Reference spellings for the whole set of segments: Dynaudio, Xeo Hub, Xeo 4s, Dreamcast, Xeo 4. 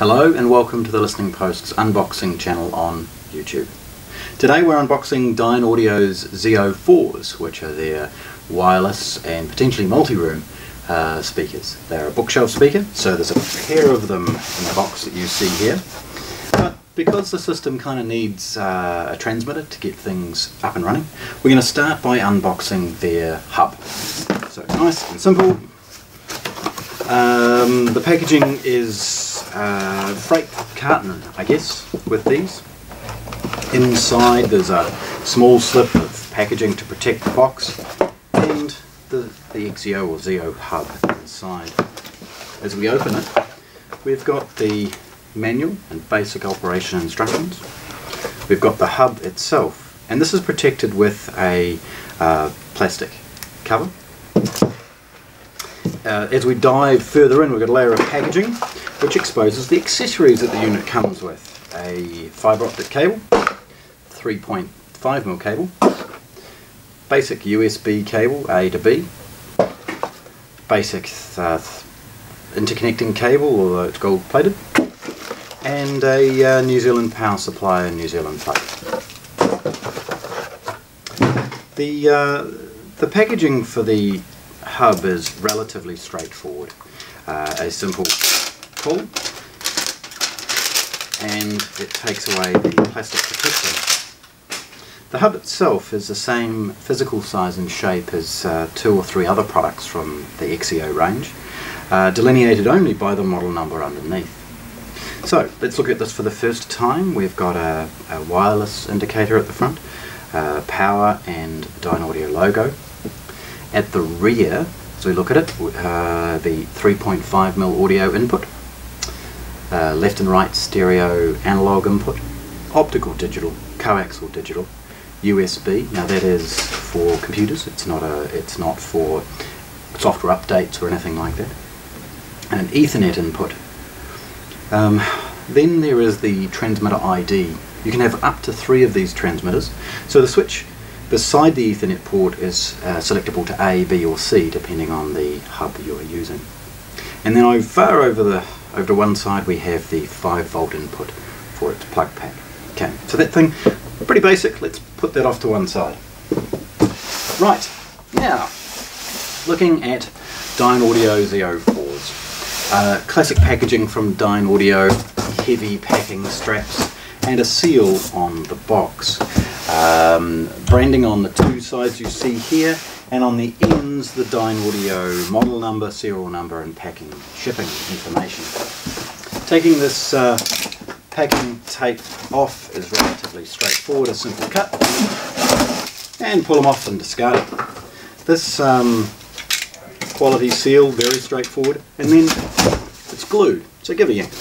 Hello and welcome to the Listening Post's unboxing channel on YouTube. Today we're unboxing Dynaudio's Xeo 4s, which are their wireless and potentially multi-room speakers. They're a bookshelf speaker, so there's a pair of them in the box that you see here. But because the system kind of needs a transmitter to get things up and running, we're going to start by unboxing their hub. So it's nice and simple. The packaging is freight carton, I guess, with these. Inside there's a small slip of packaging to protect the box, and the Xeo or Xeo Hub inside. As we open it, we've got the manual and basic operation instructions. We've got the hub itself, and this is protected with a plastic cover. As we dive further in, we've got a layer of packaging which exposes the accessories that the unit comes with. A fibre optic cable, 3.5mm cable, basic USB cable A to B, basic interconnecting cable, although it's gold plated, and a New Zealand power supply and New Zealand plug. The packaging for the hub is relatively straightforward. A simple pull, and it takes away the plastic protection. The hub itself is the same physical size and shape as two or three other products from the Xeo range, delineated only by the model number underneath. So let's look at this for the first time. We've got a wireless indicator at the front, power and Dynaudio logo. At the rear, as we look at it, the 3.5mm audio input, left and right stereo analog input, optical digital, coaxial digital, USB. Now that is for computers. It's not for software updates or anything like that. And an Ethernet input. Then there is the transmitter ID. You can have up to 3 of these transmitters. So the switch beside the Ethernet port is selectable to A, B or C depending on the hub you are using. And then far over to one side we have the 5V input for its plug pack. Okay, so that thing, pretty basic, let's put that off to one side. Right, now, looking at Dynaudio Xeo 4s. Classic packaging from Dynaudio, heavy packing straps and a seal on the box. Branding on the two sides you see here, and on the ends the Dynaudio model number, serial number and packing, shipping information. Taking this packing tape off is relatively straightforward, a simple cut, and pull them off and discard it. This quality seal, very straightforward, and then it's glued, so give a yank.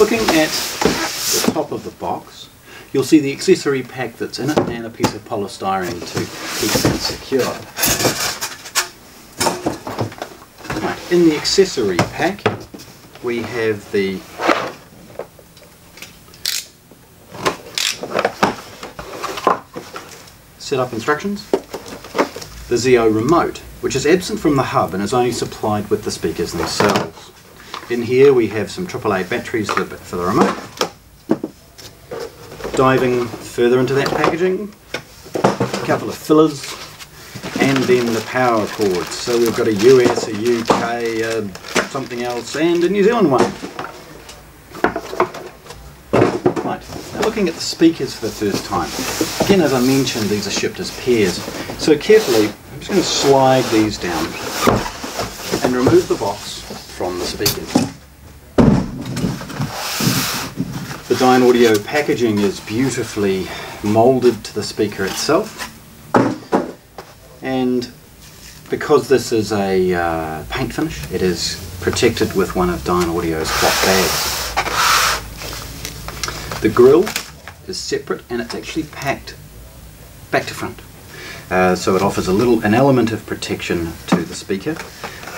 Looking at the top of the box, you'll see the accessory pack that's in it and a piece of polystyrene to keep it secure. Right, in the accessory pack we have the setup instructions, the Xeo remote, which is absent from the hub and is only supplied with the speakers themselves. In here we have some AAA batteries for the remote. Diving further into that packaging, a couple of fillers, and then the power cords. So we've got a US, a UK, something else, and a New Zealand one. Right, now looking at the speakers for the first time. Again, as I mentioned, these are shipped as pairs. So carefully, I'm just going to slide these down and remove the box from the speakers. The Dynaudio packaging is beautifully moulded to the speaker itself, and because this is a paint finish, it is protected with one of Dynaudio's cloth bags. The grill is separate and it's actually packed back to front, so it offers an element of protection to the speaker.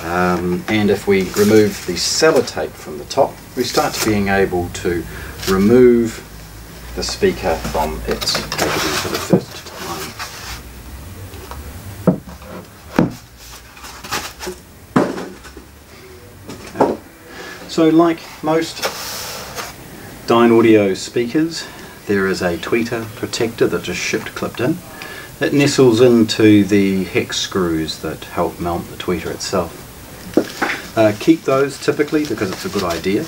And if we remove the sellotape from the top, we start being able to remove the speaker from its packaging for the first time. So like most Dynaudio speakers, there is a tweeter protector that is shipped clipped in. It nestles into the hex screws that help mount the tweeter itself. Keep those typically because it's a good idea.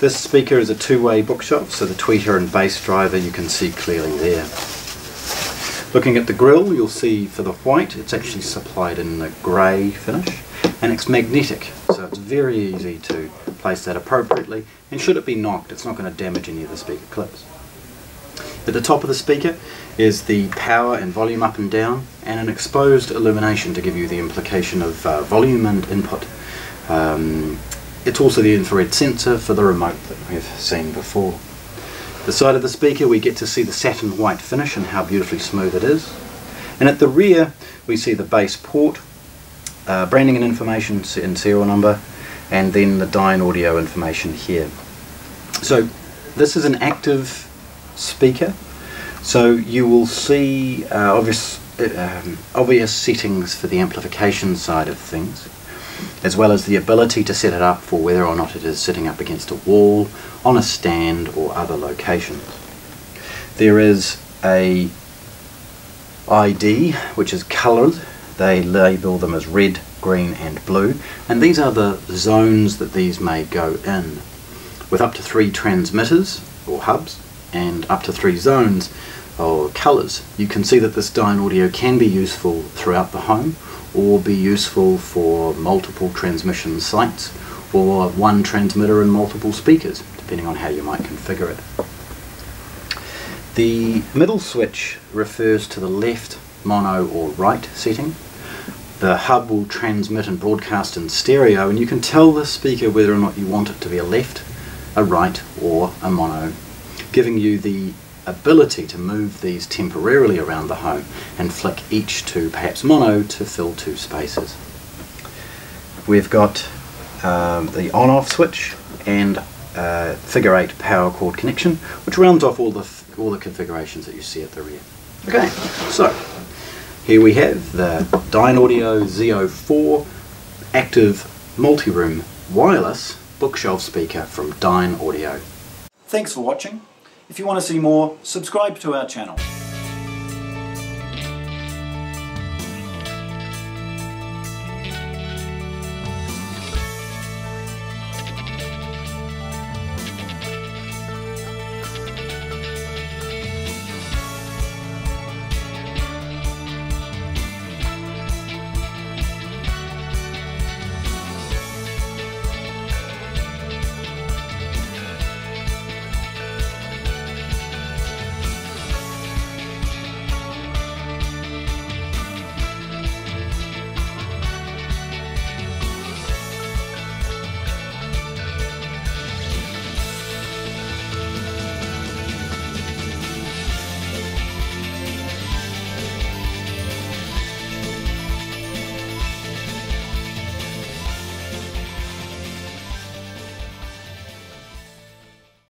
This speaker is a two-way bookshelf, so the tweeter and bass driver you can see clearly there. Looking at the grill, you'll see for the white, it's actually supplied in the grey finish, and it's magnetic, so it's very easy to place that appropriately, and should it be knocked, it's not going to damage any of the speaker clips. At the top of the speaker is the power and volume up and down, and an exposed illumination to give you the implication of volume and input. It's also the infrared sensor for the remote that we've seen before. The side of the speaker we get to see the satin white finish and how beautifully smooth it is. And at the rear we see the bass port, branding and information and serial number, and then the Dynaudio information here. So this is an active speaker, so you will see obvious settings for the amplification side of things, as well as the ability to set it up for whether or not it is sitting up against a wall, on a stand, or other locations. There is a ID which is coloured. They label them as red, green and blue, and these are the zones that these may go in. With up to 3 transmitters or hubs and up to 3 zones or colours, you can see that this Dynaudio can be useful throughout the home, or be useful for multiple transmission sites, or one transmitter and multiple speakers, depending on how you might configure it. The middle switch refers to the left, mono or right setting. The hub will transmit and broadcast in stereo, and you can tell the speaker whether or not you want it to be a left, a right or a mono, giving you the ability to move these temporarily around the home and flick each to perhaps mono to fill 2 spaces. We've got the on-off switch and figure 8 power cord connection, which rounds off all the configurations that you see at the rear. Okay, so here we have the Dynaudio Xeo 4 active multi-room wireless bookshelf speaker from Dynaudio. Thanks for watching. If you want to see more, subscribe to our channel.